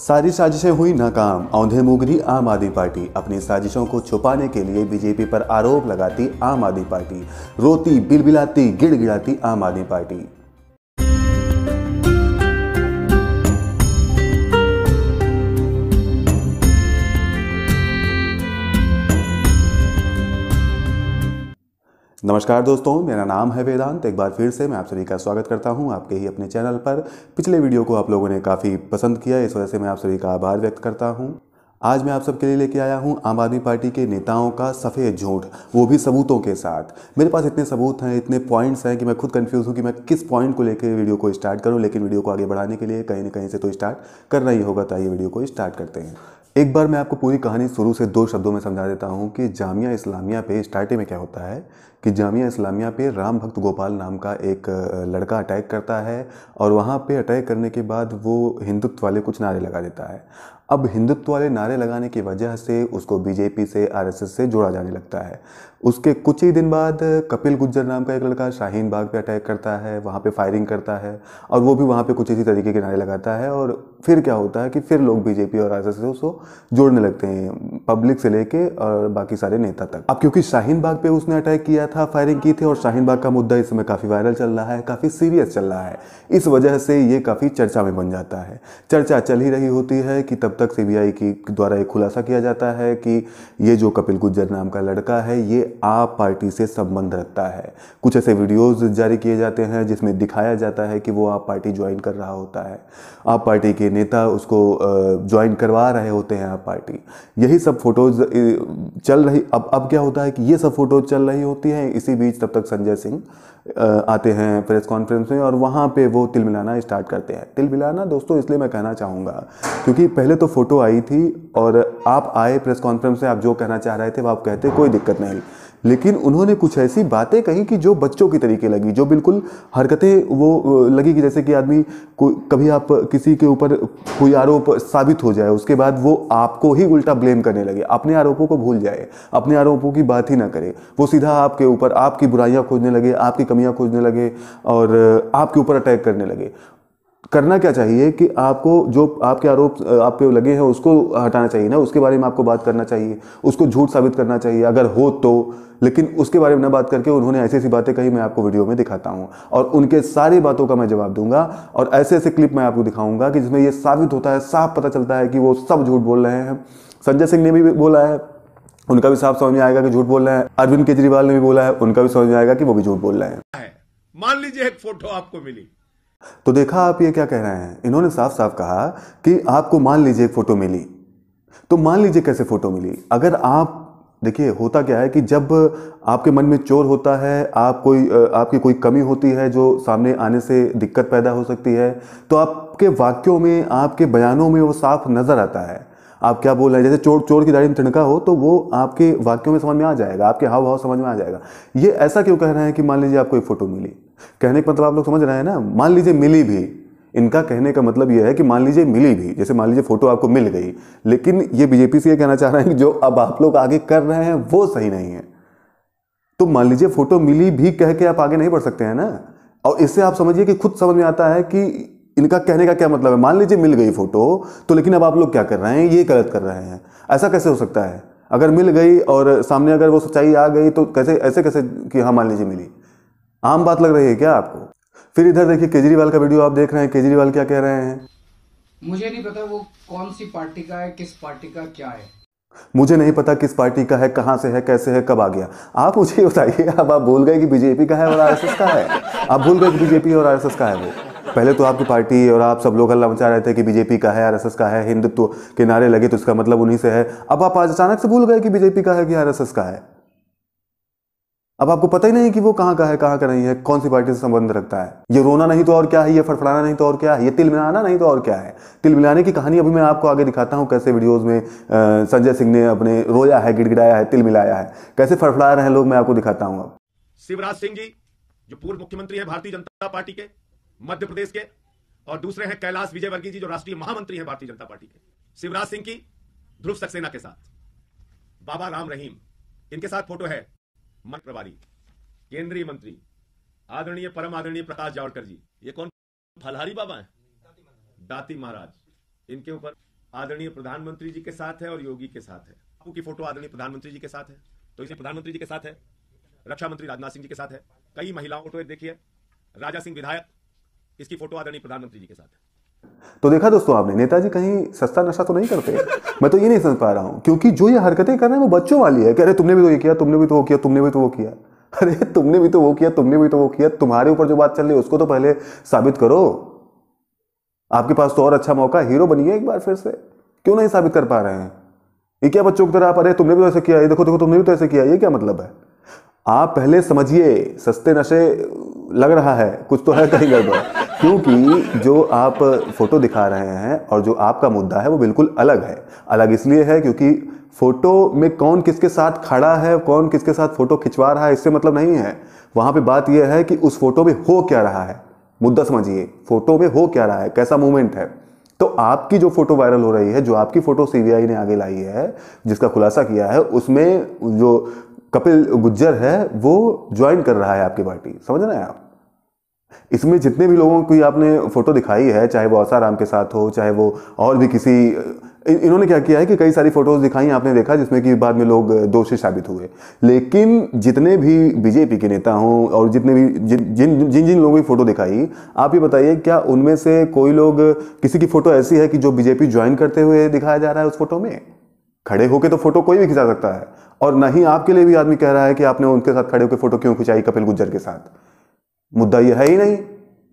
सारी साजिशें हुई नाकाम। औंधे मुगरी आम आदमी पार्टी। अपनी साजिशों को छुपाने के लिए बीजेपी पर आरोप लगाती आम आदमी पार्टी, रोती बिलबिलाती गिड़गिड़ाती आम आदमी पार्टी। नमस्कार दोस्तों, मेरा नाम है वेदांत। एक बार फिर से मैं आप सभी का स्वागत करता हूं आपके ही अपने चैनल पर। पिछले वीडियो को आप लोगों ने काफ़ी पसंद किया, इस वजह से मैं आप सभी का आभार व्यक्त करता हूं। आज मैं आप सबके लिए लेके आया हूं आम आदमी पार्टी के नेताओं का सफ़ेद झूठ, वो भी सबूतों के साथ। मेरे पास इतने सबूत हैं, इतने पॉइंट्स हैं कि मैं खुद कंफ्यूज हूं कि मैं किस पॉइंट को लेकर वीडियो को स्टार्ट करूं, लेकिन वीडियो को आगे बढ़ाने के लिए कहीं ना कहीं से तो स्टार्ट करना ही होगा। तो आइए वीडियो को स्टार्ट करते हैं। एक बार मैं आपको पूरी कहानी शुरू से दो शब्दों में समझा देता हूँ कि जामिया इस्लामिया पे स्टार्टिंग में क्या होता है कि जामिया इस्लामिया पे राम भक्त गोपाल नाम का एक लड़का अटैक करता है और वहाँ पे अटैक करने के बाद वो हिंदुत्व वाले कुछ नारे लगा देता है। अब हिंदुत्व वाले नारे लगाने की वजह से उसको बीजेपी से, आरएसएस से जोड़ा जाने लगता है। उसके कुछ ही दिन बाद कपिल गुजर नाम का एक लड़का शाहीन बाग पे अटैक करता है, वहाँ पे फायरिंग करता है और वो भी वहाँ पे कुछ इसी तरीके के नारे लगाता है। और फिर क्या होता है कि फिर लोग बीजेपी और आरएसएस से उसको जोड़ने लगते हैं, पब्लिक से लेके और बाकी सारे नेता तक। अब क्योंकि शाहीन बाग पे उसने अटैक किया था, फायरिंग की थी और शाहीन बाग का मुद्दा इस समय काफ़ी वायरल चल रहा है, काफ़ी सीरियस चल रहा है, इस वजह से ये काफ़ी चर्चा में बन जाता है। चर्चा चल ही रही होती है कि तब तक सीबीआई की द्वारा एक खुलासा किया जाता है कि ये जो कपिल गुज्जर नाम का लड़का है ये आप पार्टी से संबंध रखता है। कुछ ऐसे वीडियोस जारी किए जाते हैं जिसमें दिखाया जाता है कि वो आप पार्टी ज्वाइन कर रहा होता है, आप पार्टी के नेता उसको ज्वाइन करवा रहे होते हैं आप पार्टी। यही सब फोटोज चल रही। अब क्या होता है कि ये सब फोटोज चल रही होती हैं। इसी बीच तब तक संजय सिंह आते हैं प्रेस कॉन्फ्रेंस में और वहाँ पे वो तिलमिलाना स्टार्ट करते हैं। तिलमिलाना दोस्तों इसलिए मैं कहना चाहूँगा क्योंकि पहले तो फोटो आई थी और आप आए प्रेस कॉन्फ्रेंस में, आप जो कहना चाह रहे थे वो आप कहते, कोई दिक्कत नहीं, लेकिन उन्होंने कुछ ऐसी बातें कही कि जो बच्चों की तरीके लगी, जो बिल्कुल हरकतें वो लगी कि जैसे कि आदमी को कभी आप किसी के ऊपर कोई आरोप साबित हो जाए उसके बाद वो आपको ही उल्टा ब्लेम करने लगे, अपने आरोपों को भूल जाए, अपने आरोपों की बात ही ना करे, वो सीधा आपके ऊपर आपकी बुराइयां खोजने लगे, आपकी कमियां खोजने लगे और आपके ऊपर अटैक करने लगे। करना क्या चाहिए कि आपको जो आपके आरोप आप पे लगे हैं उसको हटाना चाहिए ना, उसके बारे में आपको बात करना चाहिए, उसको झूठ साबित करना चाहिए अगर हो तो, लेकिन उसके बारे में ना बात करके उन्होंने ऐसी ऐसी बातें कही। मैं आपको वीडियो में दिखाता हूं और उनके सारी बातों का मैं जवाब दूंगा और ऐसे ऐसे क्लिप मैं आपको दिखाऊंगा कि जिसमें यह साबित होता है, साफ पता चलता है कि वो सब झूठ बोल रहे हैं। संजय सिंह ने भी बोला है, उनका भी साफ समझ में आएगा कि झूठ बोल रहे हैं। अरविंद केजरीवाल ने भी बोला है, उनका भी समझ में आएगा कि वो भी झूठ बोल रहे हैं। मान लीजिए एक फोटो आपको मिली, तो देखा आप ये क्या कह रहे हैं। इन्होंने साफ साफ कहा कि आपको मान लीजिए एक फोटो मिली, तो मान लीजिए कैसे फोटो मिली। अगर आप देखिए होता क्या है कि जब आपके मन में चोर होता है, आप कोई आपकी कोई कमी होती है जो सामने आने से दिक्कत पैदा हो सकती है, तो आपके वाक्यों में, आपके बयानों में वो साफ नजर आता है आप क्या बोल रहे हैं। जैसे चोर की दाढ़ी में तिनका हो तो वो आपके वाक्यों में समझ में आ जाएगा, आपके हाव भाव समझ में आ जाएगा। ये ऐसा क्यों कह रहे हैं कि मान लीजिए आपको एक फोटो मिली, कहने का मतलब आप लोग समझ रहे हैं ना, मान लीजिए मिली भी। इनका कहने का मतलब यह है कि मान लीजिए मिली भी, जैसे मान लीजिए फोटो आपको मिल गई, लेकिन ये बीजेपी से ये कहना चाह रहे हैं कि जो अब आप लोग आगे कर रहे हैं वो सही नहीं है। तो मान लीजिए फोटो मिली भी कह के आप आगे नहीं बढ़ सकते हैं ना। और इससे आप समझिए कि खुद समझ में आता है कि इनका कहने का क्या मतलब है। मान लीजिए मिल गई फोटो तो, लेकिन अब आप लोग क्या कर रहे हैं, ये गलत कर रहे हैं। ऐसा कैसे हो सकता है। अगर मिल गई और सामने अगर वो सच्चाई आ गई तो कैसे, ऐसे कैसे कि हाँ मान लीजिए मिली। आम बात लग रही है क्या आपको। फिर इधर देखिए केजरीवाल का वीडियो आप देख रहे हैं, केजरीवाल क्या कह रहे हैं। मुझे नहीं पता वो कौन सी पार्टी का है, किस पार्टी का क्या है, मुझे नहीं पता किस पार्टी का है, कहाँ से है, कैसे है, कब आ गया। आप मुझे बताइए, अब आप भूल गए कि बीजेपी का है और आरएसएस का है। आप भूल गए कि बीजेपी और आरएसएस का है। वो पहले तो आपकी पार्टी और आप सब लोग हल्ला मचा रहे थे कि बीजेपी का है, आरएसएस का है, हिंदुत्व के नारे लगे तो इसका मतलब उन्हीं से है। अब आप आज अचानक से भूल गए कि बीजेपी का है कि आरएसएस का है। अब आपको पता ही नहीं कि वो कहाँ का है, कहाँ का नहीं है, कौन सी पार्टी से संबंध रखता है। ये रोना नहीं तो और क्या है, ये फड़फड़ाना नहीं तो और क्या है, ये तिलमिलाना नहीं तो और क्या है। तिलमिलाने की कहानी अभी मैं आपको आगे दिखाता हूँ, कैसे वीडियोस में संजय सिंह ने अपने रोया है, गिड़गिड़ाया है, तिलमिलाया है, कैसे फड़फड़ा रहे हैं लोग, मैं आपको दिखाता हूँ। अब शिवराज सिंह जी जो पूर्व मुख्यमंत्री है भारतीय जनता पार्टी के, मध्य प्रदेश के, और दूसरे हैं कैलाश विजयवर्गीय जी जो राष्ट्रीय महामंत्री हैं भारतीय जनता पार्टी के। शिवराज सिंह की ध्रुव सक्सेना के साथ, बाबा राम रहीम इनके साथ फोटो है। मंत्री केंद्रीय मंत्री आदरणीय परम आदरणीय प्रकाश जावड़ेकर जी, ये कौन फलहारी बाबा हैं, दाती महाराज। इनके ऊपर आदरणीय प्रधानमंत्री जी के साथ है और योगी के साथ है। बापू की फोटो आदरणीय प्रधानमंत्री जी के साथ है, तो इसलिए प्रधानमंत्री जी के साथ है। रक्षा मंत्री राजनाथ सिंह जी के साथ है। कई महिलाओं फोटो देखिए, राजा सिंह विधायक, इसकी फोटो आदरणीय प्रधानमंत्री जी के साथ है। तो देखा दोस्तों आपने, नेताजी कहीं सस्ता नशा तो नहीं करते। मैं तो ये नहीं समझ पा रहा हूं, क्योंकि जो ये हरकतें कर रहे हैं वो बच्चों वाली है। अरे तुमने भी तो ये किया, तुमने भी तो वो किया, तुमने भी तो वो किया, अरे तुमने भी तो वो किया, तुमने भी तो वो किया। तुम्हारे ऊपर जो बात चल रही है उसको तो पहले साबित करो। आपके पास तो और अच्छा मौका, हीरो बनिए एक बार फिर से, क्यों नहीं साबित कर पा रहे हैं? ये क्या बच्चों की तरह आप, अरे तुमने भी तो ऐसा किया, ये देखो देखो तुमने भी तो ऐसा किया, ये क्या मतलब है? आप पहले समझिए, सस्ते नशे लग रहा है, कुछ तो है कहीं गड़बड़, क्योंकि जो आप फोटो दिखा रहे हैं और जो आपका मुद्दा है वो बिल्कुल अलग है। अलग इसलिए है क्योंकि फोटो में कौन किसके साथ खड़ा है, कौन किसके साथ फोटो खिंचवा रहा है, इससे मतलब नहीं है। वहां पे बात यह है कि उस फोटो में हो क्या रहा है, मुद्दा समझिए, फोटो में हो क्या रहा है, कैसा मूवमेंट है। तो आपकी जो फोटो वायरल हो रही है, जो आपकी फोटो सीबीआई ने आगे लाई है, जिसका खुलासा किया है, उसमें जो कपिल गुजर है वो ज्वाइन कर रहा है आपकी पार्टी, समझ रहे हैं आप? इसमें जितने भी लोगों की आपने फोटो दिखाई है, चाहे वो आसाराम के साथ हो, चाहे वो और भी किसी, इन्होंने क्या किया है कि कई सारी फोटोज दिखाई आपने देखा, जिसमें कि बाद में लोग दोषी साबित हुए। लेकिन जितने भी बीजेपी के नेता हों और जितने भी जिन लोगों की फोटो दिखाई, आप ये बताइए क्या उनमें से कोई लोग, किसी की फोटो ऐसी है कि जो बीजेपी ज्वाइन करते हुए दिखाया जा रहा है? उस फोटो में खड़े होकर तो फोटो कोई भी खिंचा सकता है, और ना ही आपके लिए भी आदमी कह रहा है कि आपने उनके साथ खड़े होकर फोटो क्यों खिंचाई कपिल गुज्जर के साथ। मुद्दा यह है ही नहीं,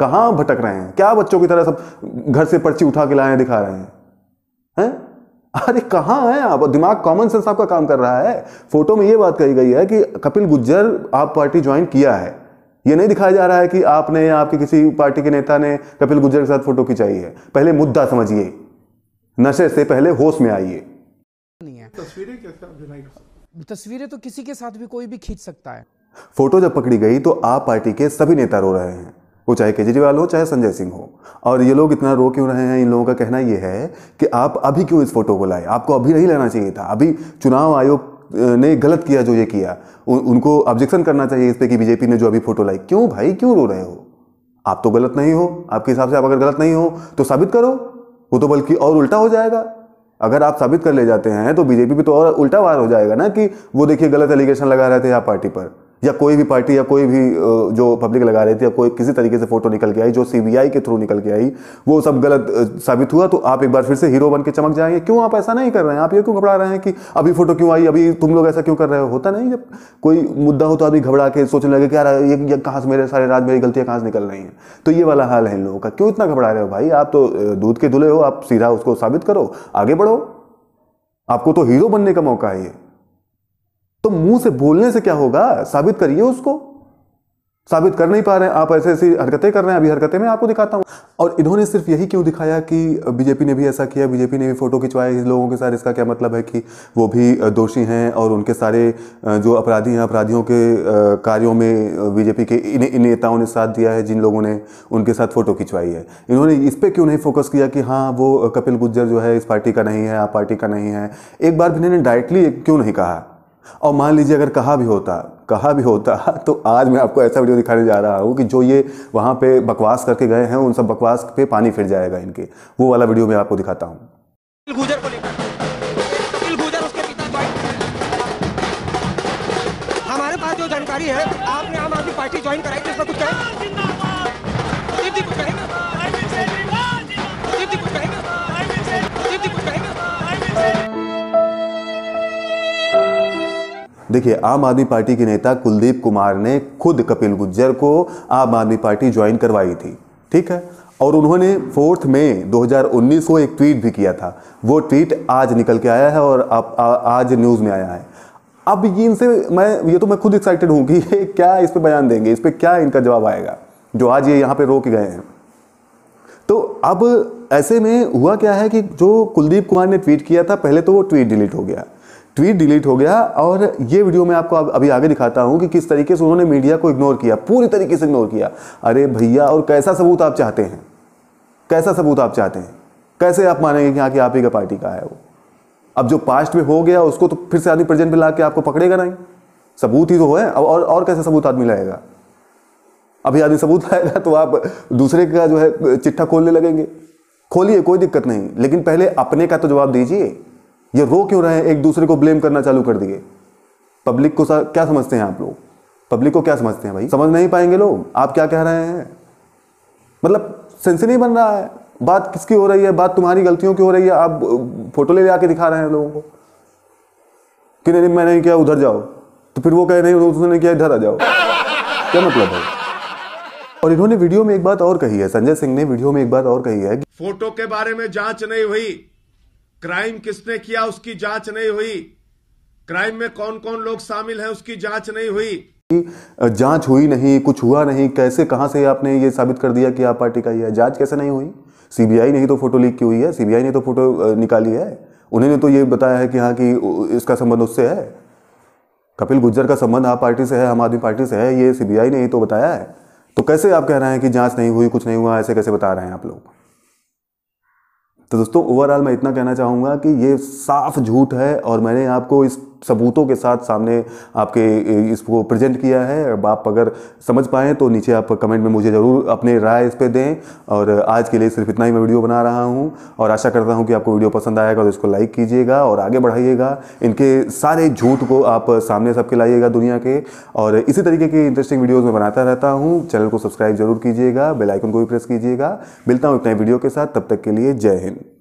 कहां भटक रहे हैं? क्या बच्चों की तरह सब घर से पर्ची उठा के लाए दिखा रहे हैं? अरे कहां है आप? दिमाग, कॉमन सेंस आपका काम कर रहा है? फोटो में यह बात कही गई है कि कपिल गुज्जर आप पार्टी ज्वाइन किया है, यह नहीं दिखाया जा रहा है कि आपने या आपके किसी पार्टी के नेता ने कपिल गुज्जर के साथ फोटो खिंचाई है। पहले मुद्दा समझिए, नशे से पहले होश में आइए। तस्वीरें तो किसी के साथ भी कोई भी खींच सकता है। फोटो जब पकड़ी गई तो आप पार्टी के सभी नेता रो रहे हैं, वो चाहे केजरीवाल हो चाहे संजय सिंह हो। और ये लोग इतना रो क्यों रहे हैं? इन लोगों का कहना ये है कि आप अभी क्यों इस फोटो को लाए, आपको अभी नहीं लेना चाहिए था, अभी चुनाव आयोग ने गलत किया जो ये किया, उनको ऑब्जेक्शन करना चाहिए इस पर कि बीजेपी ने जो अभी फोटो लाई। क्यों भाई, क्यों रो रहे हो? आप तो गलत नहीं हो, आपके हिसाब से आप अगर गलत नहीं हो तो साबित करो, वो तो बल्कि और उल्टा हो जाएगा। अगर आप साबित कर ले जाते हैं तो बीजेपी पे तो और उल्टा वार हो जाएगा ना, कि वो देखिए गलत एलिगेशन लगा रहे थे आप पार्टी पर, या कोई भी पार्टी या कोई भी जो पब्लिक लगा रही थी, या कोई किसी तरीके से फोटो निकल के आई जो सीबीआई के थ्रू निकल के आई, वो सब गलत साबित हुआ, तो आप एक बार फिर से हीरो बन के चमक जाएंगे। क्यों आप ऐसा नहीं कर रहे हैं? आप ये क्यों घबरा रहे हैं कि अभी फोटो क्यों आई, अभी तुम लोग ऐसा क्यों कर रहे हो? होता नहीं जब कोई मुद्दा हो तो आदमी घबरा के सोचने लगे कि यार ये कहाँ से मेरे सारे राज, मेरी गलतियाँ कहाँ से निकल रही हैं। तो ये वाला हाल है इन लोगों का। क्यों इतना घबरा रहे हो भाई? आप तो दूध के धुले हो, आप सीधा उसको साबित करो, आगे बढ़ो। आपको तो हीरो बनने का मौका है, ये तो मुंह से बोलने से क्या होगा, साबित करिए उसको। साबित कर नहीं पा रहे हैं, आप ऐसे ऐसी हरकतें कर रहे हैं। अभी हरकतें मैं आपको दिखाता हूं। और इन्होंने सिर्फ यही क्यों दिखाया कि बीजेपी ने भी ऐसा किया, बीजेपी ने भी फोटो खिंचवाए लोगों के साथ, इसका क्या मतलब है कि वो भी दोषी हैं और उनके सारे जो अपराधी हैं, अपराधियों के कार्यों में बीजेपी के इन नेताओं ने साथ दिया है जिन लोगों ने उनके साथ फोटो खिंचवाई है। इन्होंने इस पर क्यों नहीं फोकस किया कि हाँ वो कपिल गुज्जर जो है इस पार्टी का नहीं है, आप पार्टी का नहीं है। एक बार भी इन्होंने डायरेक्टली क्यों नहीं कहा? और मान लीजिए अगर कहा भी होता तो आज मैं आपको ऐसा वीडियो दिखाने जा रहा हूँ कि जो ये वहाँ पे बकवास करके गए हैं उन सब बकवास पे पानी फिर जाएगा इनके। वो वाला वीडियो मैं आपको दिखाता हूँ। हमारे पास जो जानकारी है, आपने आम आदमी पार्टी ज्वाइन कराई थी, उसमें कुछ देखिए, आम आदमी पार्टी के नेता कुलदीप कुमार ने खुद कपिल गुज्जर को आम आदमी पार्टी ज्वाइन करवाई थी, ठीक है। और उन्होंने 4 मई 2019 को एक ट्वीट भी किया था। वो ट्वीट आज निकल के आया है और आज न्यूज़ में आया है। अब ये इनसे मैं खुद एक्साइटेड हूँ कि क्या इस पर बयान देंगे, इस पर क्या इनका जवाब आएगा जो आज ये यहाँ पर रो के गए हैं। तो अब ऐसे में हुआ क्या है कि जो कुलदीप कुमार ने ट्वीट किया था, पहले तो वो ट्वीट डिलीट हो गया और ये वीडियो मैं आपको अभी आगे दिखाता हूं कि किस तरीके से उन्होंने मीडिया को इग्नोर किया, पूरी तरीके से इग्नोर किया। अरे भैया, और कैसा सबूत आप चाहते हैं? कैसा सबूत आप चाहते हैं? कैसे आप मानेंगे कि हाँ कि आप ही का पार्टी का है वो? अब जो पास्ट में हो गया उसको तो फिर से आदमी प्रेजेंट में ला के आपको पकड़ेगा नहीं, सबूत ही तो है। अब और कैसा सबूत आदमी लाएगा? अभी आदमी सबूत लाएगा तो आप दूसरे का जो है चिट्ठा खोलने लगेंगे, खोलिए, कोई दिक्कत नहीं, लेकिन पहले अपने का तो जवाब दीजिए। ये रो क्यों रहे हैं, एक दूसरे को ब्लेम करना चालू कर दिए। पब्लिक को क्या समझते हैं आप लोग? पब्लिक को क्या समझते हैं भाई? समझ नहीं पाएंगे लोग आप क्या कह रहे हैं। मतलब सेंस नहीं बन रहा है। बात किसकी हो रही है? बात तुम्हारी गलतियों की हो रही है। आप फोटो ले आके दिखा रहे हैं लोगों को कि नहीं मैंने नहीं किया, उधर जाओ, तो फिर वो कह रहे हैं उसने किया, इधर आ जाओ। क्या मतलब है? और इन्होंने वीडियो में एक बात और कही है, संजय सिंह ने वीडियो में एक बात और कही है कि फोटो के बारे में जांच नहीं हुई, क्राइम किसने किया उसकी जांच नहीं हुई, क्राइम में कौन कौन लोग शामिल हैं उसकी जांच नहीं हुई। जांच हुई नहीं, कुछ हुआ नहीं, कैसे कहां से आपने ये साबित कर दिया कि आप पार्टी का ही है? जांच कैसे नहीं हुई? सीबीआई ने ही तो फोटो लीक की हुई है, सीबीआई ने तो फोटो निकाली है, उन्होंने तो ये बताया है कि हाँ कि इसका संबंध उससे है, कपिल गुजर का संबंध आप पार्टी से है, आम आदमी पार्टी से है, ये सीबीआई ने ही तो बताया है। तो कैसे आप कह रहे हैं कि जांच नहीं हुई, कुछ नहीं हुआ, ऐसे कैसे बता रहे हैं आप लोग? तो दोस्तों ओवरऑल मैं इतना कहना चाहूँगा कि ये साफ झूठ है और मैंने आपको इस सबूतों के साथ सामने आपके इसको प्रेजेंट किया है। अब आप अगर समझ पाएँ तो नीचे आप कमेंट में मुझे ज़रूर अपने राय इस पे दें। और आज के लिए सिर्फ इतना ही मैं वीडियो बना रहा हूँ और आशा करता हूँ कि आपको वीडियो पसंद आएगा, तो इसको लाइक कीजिएगा और आगे बढ़ाइएगा। इनके सारे झूठ को आप सामने सबके लाइएगा दुनिया के, और इसी तरीके की इंटरेस्टिंग वीडियोज़ मैं बनाता रहता हूँ। चैनल को सब्सक्राइब जरूर कीजिएगा, बेल आइकन को भी प्रेस कीजिएगा। मिलता हूँ एक नए वीडियो के साथ, तब तक के लिए जय हिंद।